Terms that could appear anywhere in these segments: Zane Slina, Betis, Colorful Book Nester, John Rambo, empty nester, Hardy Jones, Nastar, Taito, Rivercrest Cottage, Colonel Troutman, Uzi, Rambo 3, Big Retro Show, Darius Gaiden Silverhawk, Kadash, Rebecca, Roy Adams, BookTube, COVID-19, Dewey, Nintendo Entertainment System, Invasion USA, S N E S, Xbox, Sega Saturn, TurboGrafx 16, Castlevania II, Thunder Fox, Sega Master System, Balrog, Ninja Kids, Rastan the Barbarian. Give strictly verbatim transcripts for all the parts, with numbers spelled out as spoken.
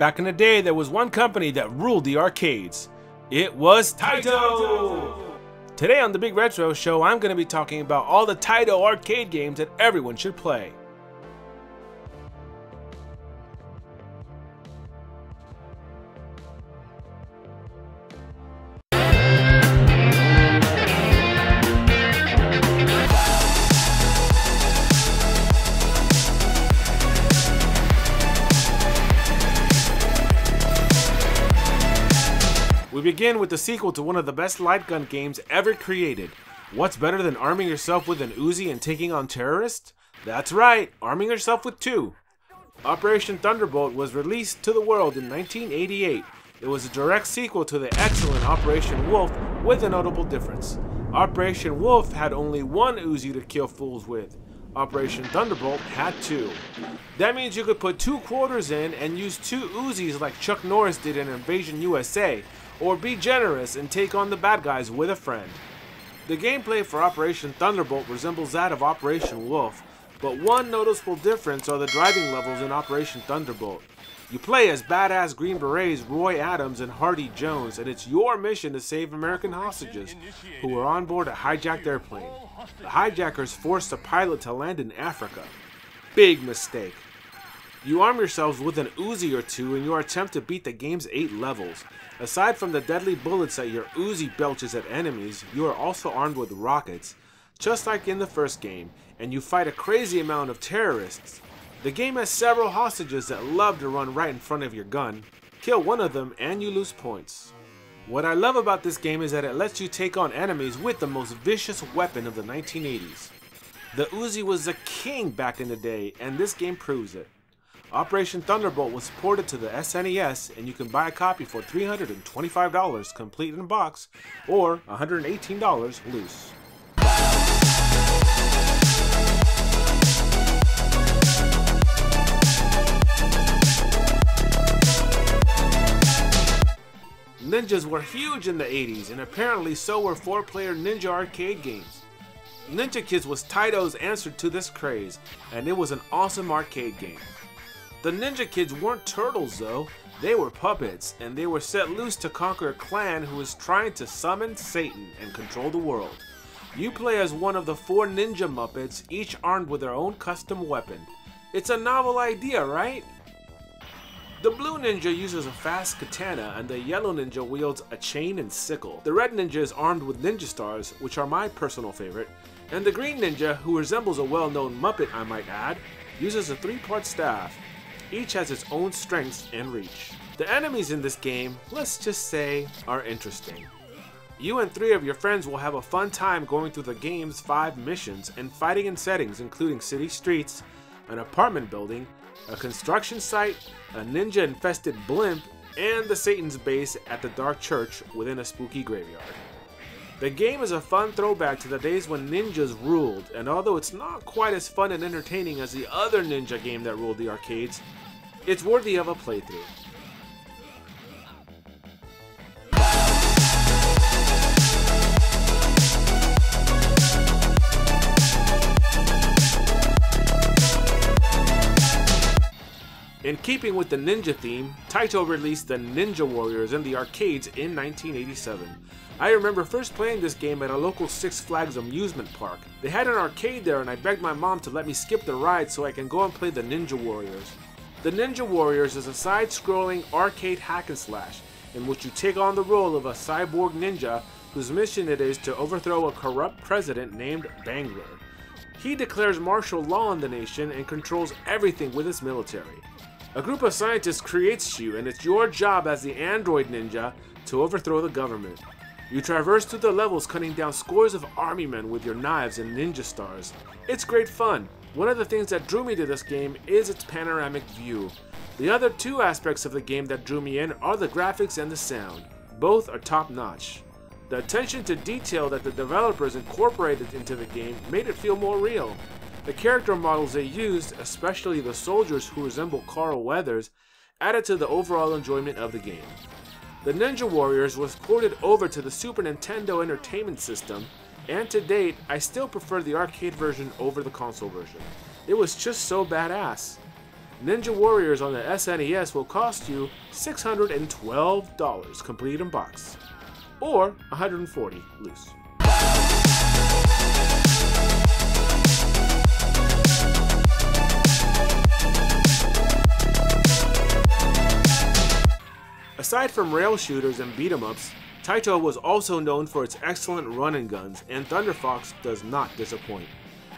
Back in the day, there was one company that ruled the arcades. It was Taito! Today on the Big Retro Show, I'm going to be talking about all the Taito arcade games that everyone should play. We begin with the sequel to one of the best light gun games ever created. What's better than arming yourself with an Uzi and taking on terrorists? That's right, arming yourself with two. Operation Thunderbolt was released to the world in nineteen eighty-eight. It was a direct sequel to the excellent Operation Wolf, with a notable difference. Operation Wolf had only one Uzi to kill fools with. Operation Thunderbolt had two. That means you could put two quarters in and use two Uzis like Chuck Norris did in Invasion U S A, or be generous and take on the bad guys with a friend. The gameplay for Operation Thunderbolt resembles that of Operation Wolf, but one noticeable difference are the driving levels in Operation Thunderbolt. You play as badass Green Berets Roy Adams and Hardy Jones, and it's your mission to save American hostages who are on board a hijacked airplane. The hijackers forced the pilot to land in Africa. Big mistake. You arm yourselves with an Uzi or two in your attempt to beat the game's eight levels. Aside from the deadly bullets that your Uzi belches at enemies, you are also armed with rockets, just like in the first game, and you fight a crazy amount of terrorists. The game has several hostages that love to run right in front of your gun. Kill one of them and you lose points. What I love about this game is that it lets you take on enemies with the most vicious weapon of the nineteen eighties. The Uzi was the king back in the day, and this game proves it. Operation Thunderbolt was ported to the S N E S, and you can buy a copy for three hundred twenty-five dollars complete in box, or one hundred eighteen dollars loose. Ninjas were huge in the eighties, and apparently so were four-player ninja arcade games. Ninja Kids was Taito's answer to this craze, and it was an awesome arcade game. The Ninja Kids weren't turtles though, they were puppets, and they were set loose to conquer a clan who is trying to summon Satan and control the world. You play as one of the four ninja Muppets, each armed with their own custom weapon. It's a novel idea, right? The blue ninja uses a fast katana, and the yellow ninja wields a chain and sickle. The red ninja is armed with ninja stars, which are my personal favorite, and the green ninja, who resembles a well-known Muppet I might add, uses a three-part staff. Each has its own strengths and reach. The enemies in this game, let's just say, are interesting. You and three of your friends will have a fun time going through the game's five missions and fighting in settings including city streets, an apartment building, a construction site, a ninja-infested blimp, and the Satan's base at the dark church within a spooky graveyard. The game is a fun throwback to the days when ninjas ruled, and although it's not quite as fun and entertaining as the other ninja game that ruled the arcades, it's worthy of a playthrough. In keeping with the ninja theme, Taito released the Ninja Warriors in the arcades in nineteen eighty-seven. I remember first playing this game at a local Six Flags amusement park. They had an arcade there, and I begged my mom to let me skip the ride so I can go and play the Ninja Warriors. The Ninja Warriors is a side-scrolling arcade hack and slash in which you take on the role of a cyborg ninja whose mission it is to overthrow a corrupt president named Bangler. He declares martial law in the nation and controls everything with his military. A group of scientists creates you, and it's your job as the android ninja to overthrow the government. You traverse through the levels cutting down scores of army men with your knives and ninja stars. It's great fun. One of the things that drew me to this game is its panoramic view. The other two aspects of the game that drew me in are the graphics and the sound. Both are top-notch. The attention to detail that the developers incorporated into the game made it feel more real. The character models they used, especially the soldiers who resemble Carl Weathers, added to the overall enjoyment of the game. The Ninja Warriors was ported over to the Super Nintendo Entertainment System, and to date, I still prefer the arcade version over the console version. It was just so badass. Ninja Warriors on the S N E S will cost you six hundred twelve dollars complete in box, or one hundred forty dollars loose. Aside from rail shooters and beat-em-ups, Taito was also known for its excellent running guns, and Thunder Fox does not disappoint.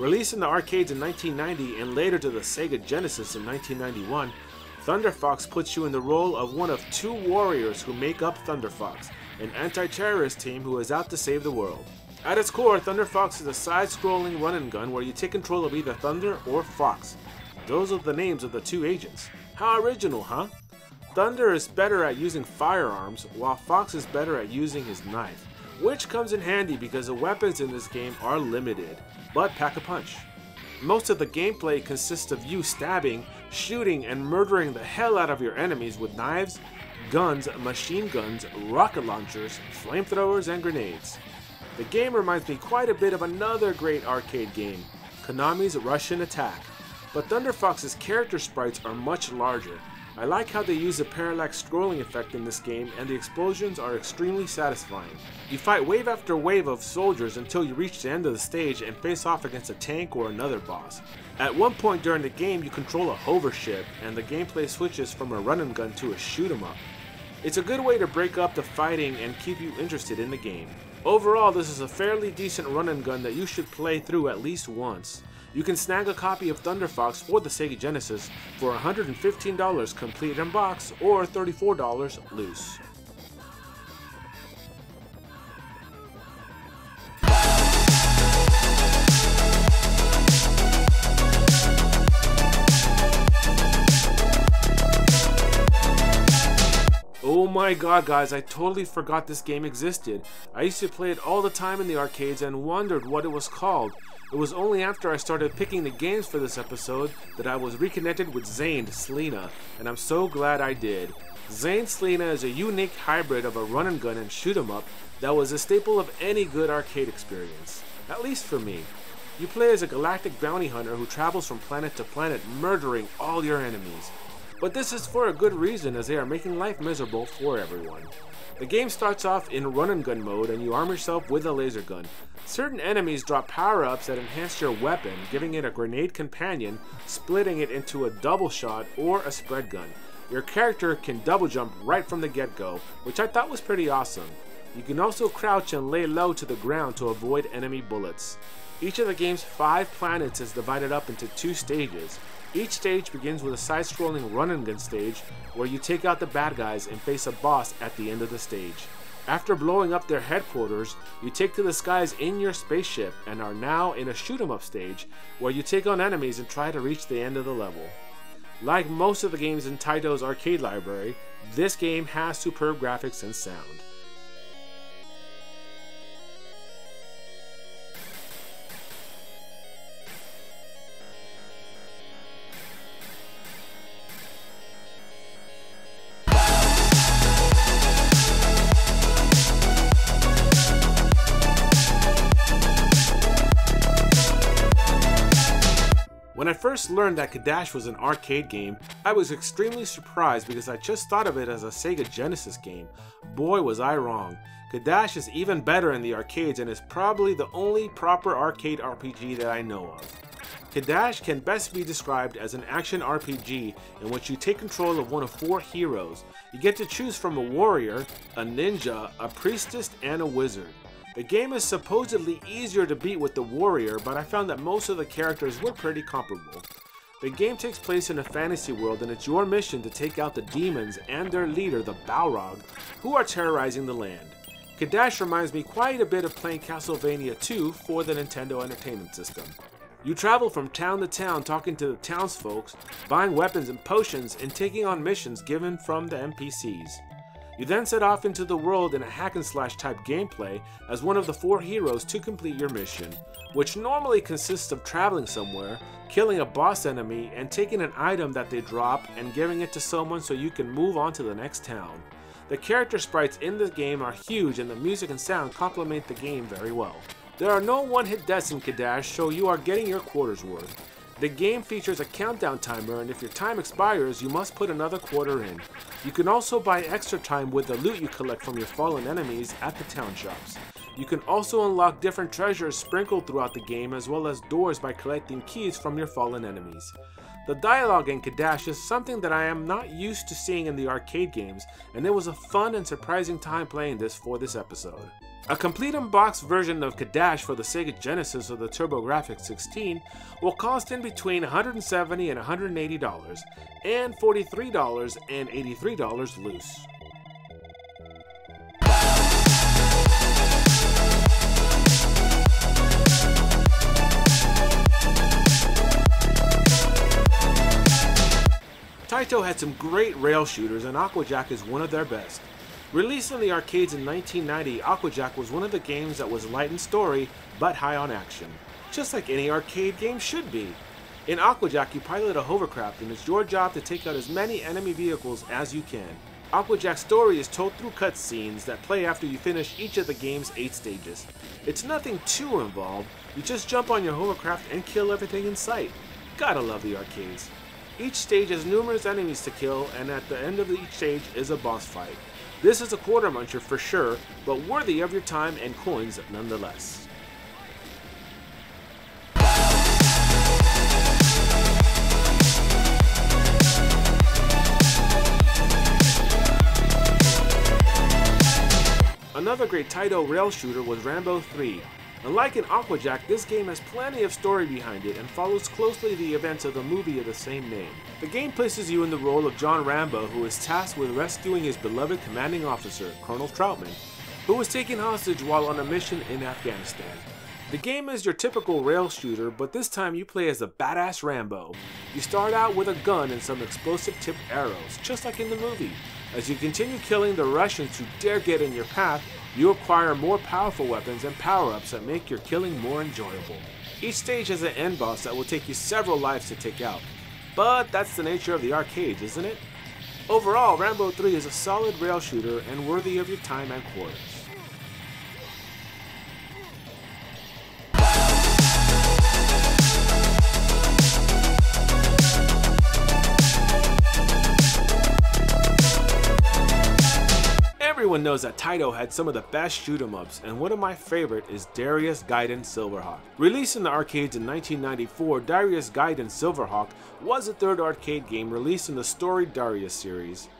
Released in the arcades in nineteen ninety and later to the Sega Genesis in nineteen ninety-one, Thunder Fox puts you in the role of one of two warriors who make up Thunder Fox, an anti-terrorist team who is out to save the world. At its core, Thunder Fox is a side-scrolling running gun where you take control of either Thunder or Fox. Those are the names of the two agents. How original, huh? Thunder is better at using firearms, while Fox is better at using his knife, which comes in handy because the weapons in this game are limited, but pack a punch. Most of the gameplay consists of you stabbing, shooting, and murdering the hell out of your enemies with knives, guns, machine guns, rocket launchers, flamethrowers, and grenades. The game reminds me quite a bit of another great arcade game, Konami's Russian Attack, but Thunder Fox's character sprites are much larger. I like how they use the parallax scrolling effect in this game, and the explosions are extremely satisfying. You fight wave after wave of soldiers until you reach the end of the stage and face off against a tank or another boss. At one point during the game you control a hover ship, and the gameplay switches from a run and gun to a shoot 'em up. It's a good way to break up the fighting and keep you interested in the game. Overall, this is a fairly decent run and gun that you should play through at least once. You can snag a copy of Thunder Fox for the Sega Genesis for one hundred fifteen dollars complete in box, or thirty-four dollars loose. Oh my god guys, I totally forgot this game existed. I used to play it all the time in the arcades and wondered what it was called. It was only after I started picking the games for this episode that I was reconnected with Zane Slina, and I'm so glad I did. Zane Slina is a unique hybrid of a run and gun and shoot 'em up that was a staple of any good arcade experience, at least for me. You play as a galactic bounty hunter who travels from planet to planet murdering all your enemies. But this is for a good reason, as they are making life miserable for everyone. The game starts off in run and gun mode and you arm yourself with a laser gun. Certain enemies drop power-ups that enhance your weapon, giving it a grenade companion, splitting it into a double shot or a spread gun. Your character can double jump right from the get-go, which I thought was pretty awesome. You can also crouch and lay low to the ground to avoid enemy bullets. Each of the game's five planets is divided up into two stages. Each stage begins with a side-scrolling run-and-gun stage where you take out the bad guys and face a boss at the end of the stage. After blowing up their headquarters, you take to the skies in your spaceship and are now in a shoot-em-up stage where you take on enemies and try to reach the end of the level. Like most of the games in Taito's arcade library, this game has superb graphics and sound. When I first learned that Kadash was an arcade game, I was extremely surprised because I just thought of it as a Sega Genesis game. Boy was I wrong. Kadash is even better in the arcades and is probably the only proper arcade R P G that I know of. Kadash can best be described as an action R P G in which you take control of one of four heroes. You get to choose from a warrior, a ninja, a priestess, and a wizard. The game is supposedly easier to beat with the warrior, but I found that most of the characters were pretty comparable. The game takes place in a fantasy world and it's your mission to take out the demons and their leader, the Balrog, who are terrorizing the land. Kadash reminds me quite a bit of playing Castlevania two for the Nintendo Entertainment System. You travel from town to town talking to the townsfolk, buying weapons and potions, and taking on missions given from the N P Cs. You then set off into the world in a hack and slash type gameplay as one of the four heroes to complete your mission, which normally consists of traveling somewhere, killing a boss enemy, and taking an item that they drop and giving it to someone so you can move on to the next town. The character sprites in this game are huge and the music and sound complement the game very well. There are no one-hit deaths in Kadash, so you are getting your quarters worth. The game features a countdown timer, and if your time expires, you must put another quarter in. You can also buy extra time with the loot you collect from your fallen enemies at the town shops. You can also unlock different treasures sprinkled throughout the game, as well as doors by collecting keys from your fallen enemies. The dialogue in Kadash is something that I am not used to seeing in the arcade games, and it was a fun and surprising time playing this for this episode. A complete unboxed version of Kadash for the Sega Genesis or the TurboGrafx sixteen will cost in between one hundred seventy dollars and one hundred eighty dollars, and forty-three dollars and eighty-three dollars loose. Taito had some great rail shooters, and Aqua Jack is one of their best. Released in the arcades in nineteen ninety, Aqua Jack was one of the games that was light in story but high on action, just like any arcade game should be. In Aqua Jack, you pilot a hovercraft, and it's your job to take out as many enemy vehicles as you can. Aqua Jack's story is told through cutscenes that play after you finish each of the game's eight stages. It's nothing too involved, you just jump on your hovercraft and kill everything in sight. Gotta love the arcades. Each stage has numerous enemies to kill, and at the end of each stage is a boss fight. This is a quarter muncher for sure, but worthy of your time and coins nonetheless. Another great Taito rail shooter was Rambo three. Unlike in Aqua Jack, this game has plenty of story behind it and follows closely the events of the movie of the same name. The game places you in the role of John Rambo, who is tasked with rescuing his beloved commanding officer, Colonel Troutman, who was taken hostage while on a mission in Afghanistan. The game is your typical rail shooter, but this time you play as a badass Rambo. You start out with a gun and some explosive tipped arrows, just like in the movie. As you continue killing the Russians who dare get in your path, you acquire more powerful weapons and power-ups that make your killing more enjoyable. Each stage has an end boss that will take you several lives to take out, but that's the nature of the arcades, isn't it? Overall, Rambo three is a solid rail shooter and worthy of your time and quarters. Everyone knows that Taito had some of the best shoot-em-ups, and one of my favorite is Darius Gaiden Silverhawk. Released in the arcades in nineteen ninety-four, Darius Gaiden Silverhawk was a third arcade game released in the Story Darius series.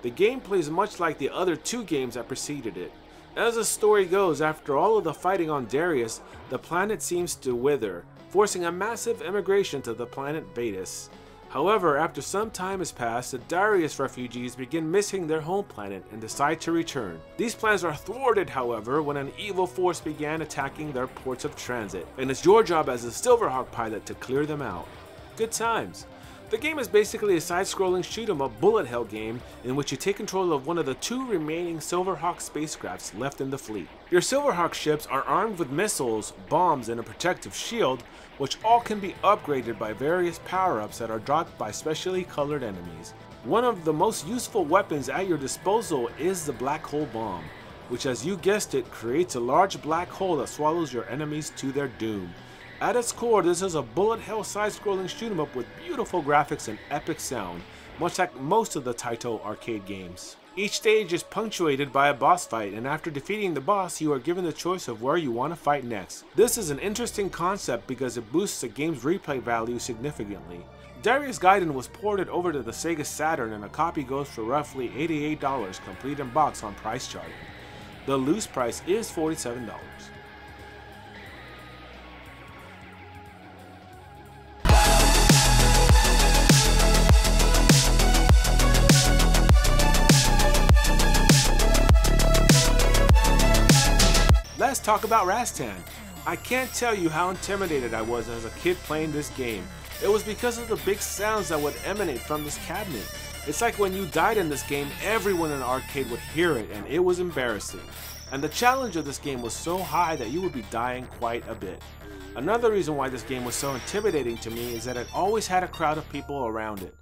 The game plays much like the other two games that preceded it. As the story goes, after all of the fighting on Darius, the planet seems to wither, forcing a massive emigration to the planet Betis. However, after some time has passed, the Darius refugees begin missing their home planet and decide to return. These plans are thwarted, however, when an evil force began attacking their ports of transit, and it's your job as a Silverhawk pilot to clear them out. Good times. The game is basically a side-scrolling shoot-em-up bullet hell game in which you take control of one of the two remaining Silverhawk spacecrafts left in the fleet. Your Silverhawk ships are armed with missiles, bombs, and a protective shield, which all can be upgraded by various power-ups that are dropped by specially colored enemies. One of the most useful weapons at your disposal is the black hole bomb, which, as you guessed it, creates a large black hole that swallows your enemies to their doom. At its core, this is a bullet hell side-scrolling shoot-em-up with beautiful graphics and epic sound, much like most of the Taito arcade games. Each stage is punctuated by a boss fight, and after defeating the boss, you are given the choice of where you want to fight next. This is an interesting concept because it boosts the game's replay value significantly. Darius Gaiden was ported over to the Sega Saturn, and a copy goes for roughly eighty-eight dollars complete in box on price charting. The loose price is forty-seven dollars. Let's talk about Rastan. I can't tell you how intimidated I was as a kid playing this game. It was because of the big sounds that would emanate from this cabinet. It's like when you died in this game, everyone in the arcade would hear it, and it was embarrassing. And the challenge of this game was so high that you would be dying quite a bit. Another reason why this game was so intimidating to me is that it always had a crowd of people around it.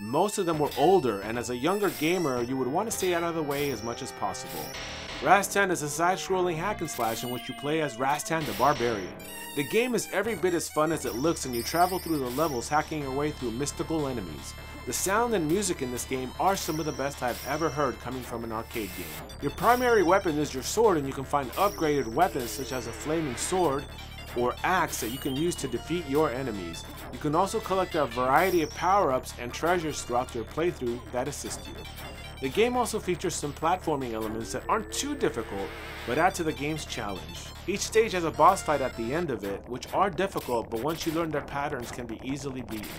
Most of them were older, and as a younger gamer, you would want to stay out of the way as much as possible. Rastan is a side-scrolling hack and slash in which you play as Rastan the Barbarian. The game is every bit as fun as it looks, and you travel through the levels hacking your way through mystical enemies. The sound and music in this game are some of the best I've ever heard coming from an arcade game. Your primary weapon is your sword, and you can find upgraded weapons such as a flaming sword or axe that you can use to defeat your enemies. You can also collect a variety of power-ups and treasures throughout your playthrough that assist you. The game also features some platforming elements that aren't too difficult, but add to the game's challenge. Each stage has a boss fight at the end of it, which are difficult, but once you learn their patterns can be easily beaten.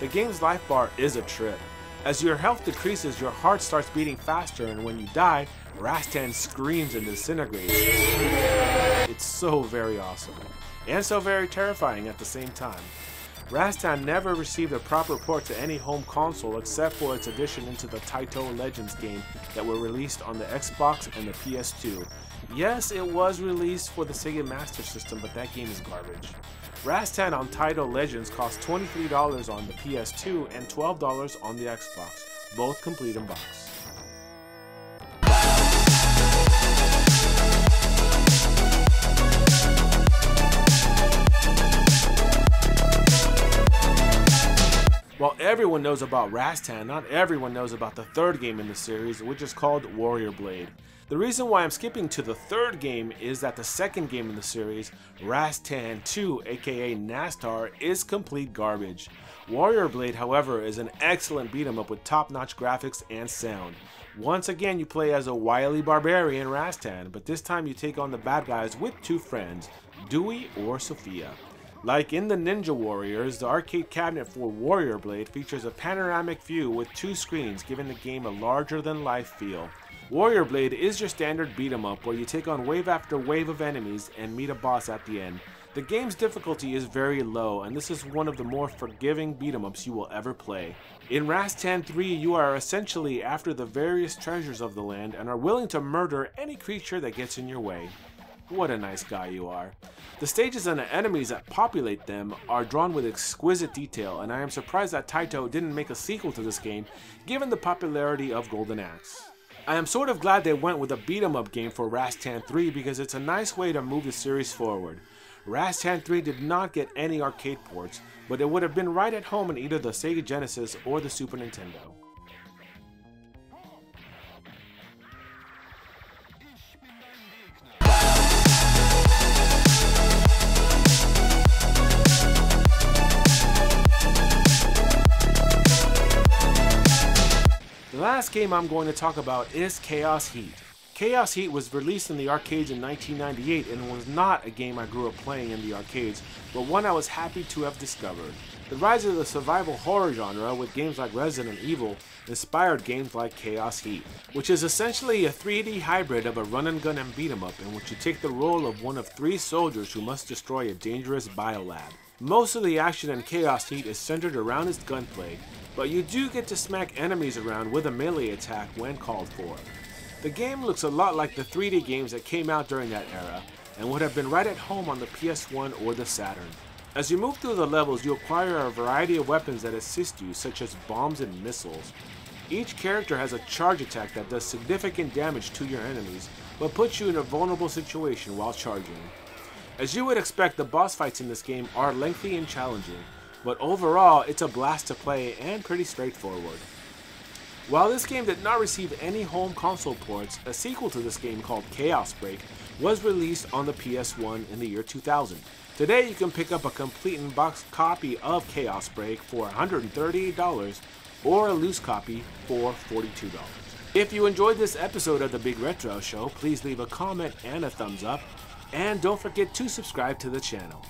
The game's life bar is a trip. As your health decreases, your heart starts beating faster, and when you die, Rastan screams and disintegrates. It's so very awesome, and so very terrifying at the same time. Rastan never received a proper port to any home console except for its addition into the Taito Legends game that were released on the Xbox and the P S two. Yes, it was released for the Sega Master System, but that game is garbage. Rastan on Taito Legends cost twenty-three dollars on the P S two and twelve dollars on the Xbox, both complete in box. While everyone knows about Rastan, not everyone knows about the third game in the series, which is called Warrior Blade. The reason why I'm skipping to the third game is that the second game in the series, Rastan two, aka Nastar, is complete garbage. Warrior Blade, however, is an excellent beat 'em up with top-notch graphics and sound. Once again, you play as a wily barbarian Rastan, but this time you take on the bad guys with two friends, Dewey or Sophia. Like in the Ninja Warriors, the arcade cabinet for Warrior Blade features a panoramic view with two screens, giving the game a larger-than-life feel. Warrior Blade is your standard beat-em-up where you take on wave after wave of enemies and meet a boss at the end. The game's difficulty is very low, and this is one of the more forgiving beat-em-ups you will ever play. In Rastan three, you are essentially after the various treasures of the land and are willing to murder any creature that gets in your way. What a nice guy you are. The stages and the enemies that populate them are drawn with exquisite detail, and I am surprised that Taito didn't make a sequel to this game, given the popularity of Golden Axe. I am sort of glad they went with a beat-em-up game for Rastan three because it's a nice way to move the series forward. Rastan three did not get any arcade ports, but it would have been right at home in either the Sega Genesis or the Super Nintendo. The last game I'm going to talk about is Chaos Heat. Chaos Heat was released in the arcades in nineteen ninety-eight and was not a game I grew up playing in the arcades, but one I was happy to have discovered. The rise of the survival horror genre with games like Resident Evil inspired games like Chaos Heat, which is essentially a three D hybrid of a run and gun and beat 'em up in which you take the role of one of three soldiers who must destroy a dangerous biolab. Most of the action in Chaos Heat is centered around its gunplay, but you do get to smack enemies around with a melee attack when called for. The game looks a lot like the three D games that came out during that era, and would have been right at home on the P S one or the Saturn. As you move through the levels, you acquire a variety of weapons that assist you, such as bombs and missiles. Each character has a charge attack that does significant damage to your enemies, but puts you in a vulnerable situation while charging. As you would expect, the boss fights in this game are lengthy and challenging, but overall, it's a blast to play and pretty straightforward. While this game did not receive any home console ports, a sequel to this game called Chaos Break was released on the P S one in the year two thousand. Today, you can pick up a complete in-box copy of Chaos Break for one hundred thirty-eight dollars or a loose copy for forty-two dollars. If you enjoyed this episode of the Big Retro Show, please leave a comment and a thumbs up, and don't forget to subscribe to the channel.